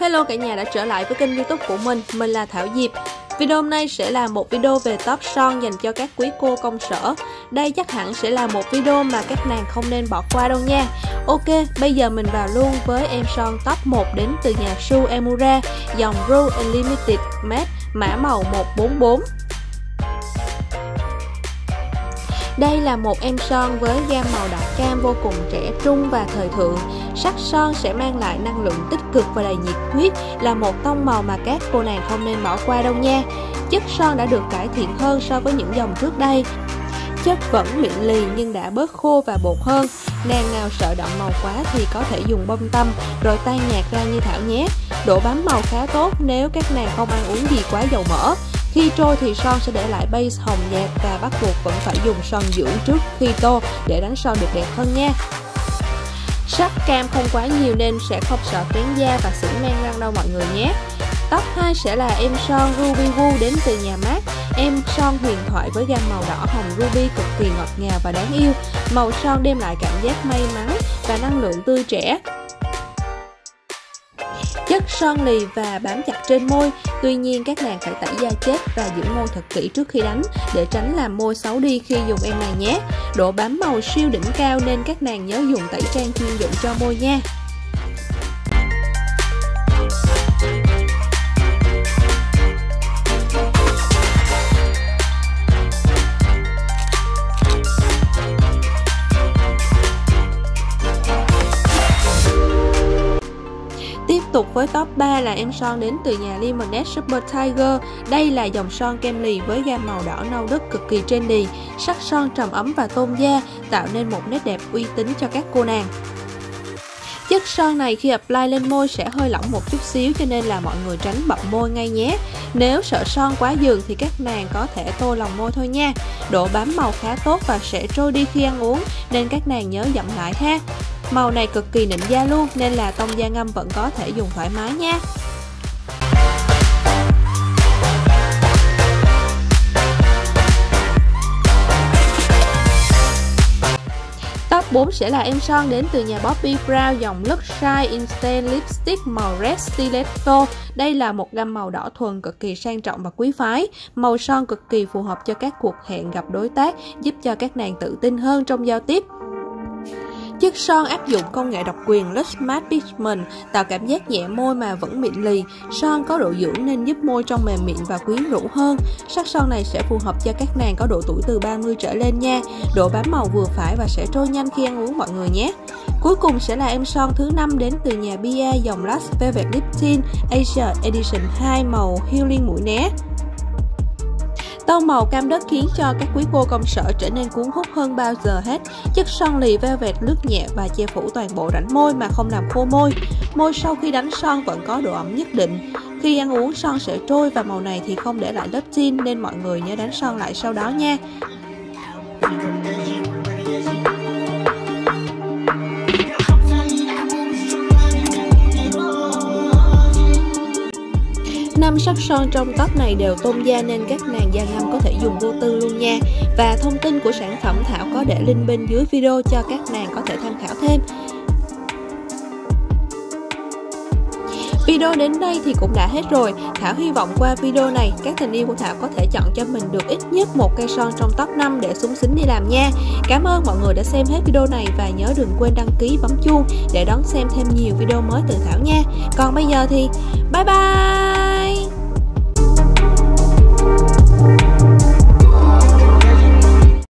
Hello cả nhà đã trở lại với kênh YouTube của mình là Thảo Diệp. Video hôm nay sẽ là một video về top son dành cho các quý cô công sở. Đây chắc hẳn sẽ là một video mà các nàng không nên bỏ qua đâu nha. Ok, bây giờ mình vào luôn với em son top 1 đến từ nhà Shu Uemura, dòng Rouge Unlimited Matte, mã màu 144. Đây là một em son với gam màu đỏ cam vô cùng trẻ trung và thời thượng. Sắc son sẽ mang lại năng lượng tích cực và đầy nhiệt huyết, là một tông màu mà các cô nàng không nên bỏ qua đâu nha. Chất son đã được cải thiện hơn so với những dòng trước đây. Chất vẫn mịn lì nhưng đã bớt khô và bột hơn. Nàng nào sợ đậm màu quá thì có thể dùng bông tăm rồi tan nhạt ra như Thảo nhé. Độ bám màu khá tốt nếu các nàng không ăn uống gì quá dầu mỡ. Khi trôi thì son sẽ để lại base hồng nhạt và bắt buộc vẫn phải dùng son dưỡng trước khi tô để đánh son được đẹp hơn nha. Sắc cam không quá nhiều nên sẽ không sợ kén da và sửng men răng đâu mọi người nhé. Top 2 sẽ là em son Ruby Woo đến từ nhà MAC. Em son huyền thoại với gam màu đỏ hồng ruby cực kỳ ngọt ngào và đáng yêu. Màu son đem lại cảm giác may mắn và năng lượng tươi trẻ. Chất son lì và bám chặt trên môi, tuy nhiên các nàng phải tẩy da chết và giữ môi thật kỹ trước khi đánh để tránh làm môi xấu đi khi dùng em này nhé. Độ bám màu siêu đỉnh cao nên các nàng nhớ dùng tẩy trang chuyên dụng cho môi nha. Với top 3 là em son đến từ nhà Lemonade Super Tiger. Đây là dòng son kem lì với gam màu đỏ nâu đất cực kỳ trendy. Sắc son trầm ấm và tôn da, tạo nên một nét đẹp uy tín cho các cô nàng. Chất son này khi apply lên môi sẽ hơi lỏng một chút xíu, cho nên là mọi người tránh bậm môi ngay nhé. Nếu sợ son quá dường thì các nàng có thể tô lòng môi thôi nha. Độ bám màu khá tốt và sẽ trôi đi khi ăn uống, nên các nàng nhớ dặm lại ha. Màu này cực kỳ nịnh da luôn nên là tông da ngâm vẫn có thể dùng thoải mái nha. Top 4 sẽ là em son đến từ nhà Bobbi Brown, dòng Luxe Shine Intense Lipstick màu Red Stiletto. Đây là một gam màu đỏ thuần cực kỳ sang trọng và quý phái. Màu son cực kỳ phù hợp cho các cuộc hẹn gặp đối tác, giúp cho các nàng tự tin hơn trong giao tiếp. Chất son áp dụng công nghệ độc quyền Luxe Matte Pigment, tạo cảm giác nhẹ môi mà vẫn mịn lì. Son có độ dưỡng nên giúp môi trông mềm mịn và quyến rũ hơn. Sắc son này sẽ phù hợp cho các nàng có độ tuổi từ 30 trở lên nha. Độ bám màu vừa phải và sẽ trôi nhanh khi ăn uống mọi người nhé. Cuối cùng sẽ là em son thứ 5 đến từ nhà Bbia, dòng Last Velvet Lip Tint Asia Edition 2 màu Healing mũi né. Tông màu cam đất khiến cho các quý cô công sở trở nên cuốn hút hơn bao giờ hết. Chất son lì velvet lướt nhẹ và che phủ toàn bộ rãnh môi mà không làm khô môi. Môi sau khi đánh son vẫn có độ ẩm nhất định. Khi ăn uống son sẽ trôi và màu này thì không để lại lớp tin nên mọi người nhớ đánh son lại sau đó nha. Năm sắc son trong top này đều tôn da nên các nàng da ngâm có thể dùng vô tư luôn nha. Và thông tin của sản phẩm Thảo có để link bên dưới video cho các nàng có thể tham khảo thêm. Video đến đây thì cũng đã hết rồi. Thảo hy vọng qua video này các tình yêu của Thảo có thể chọn cho mình được ít nhất một cây son trong top 5 để xúng xính đi làm nha. Cảm ơn mọi người đã xem hết video này và nhớ đừng quên đăng ký bấm chuông để đón xem thêm nhiều video mới từ Thảo nha. Còn bây giờ thì bye bye.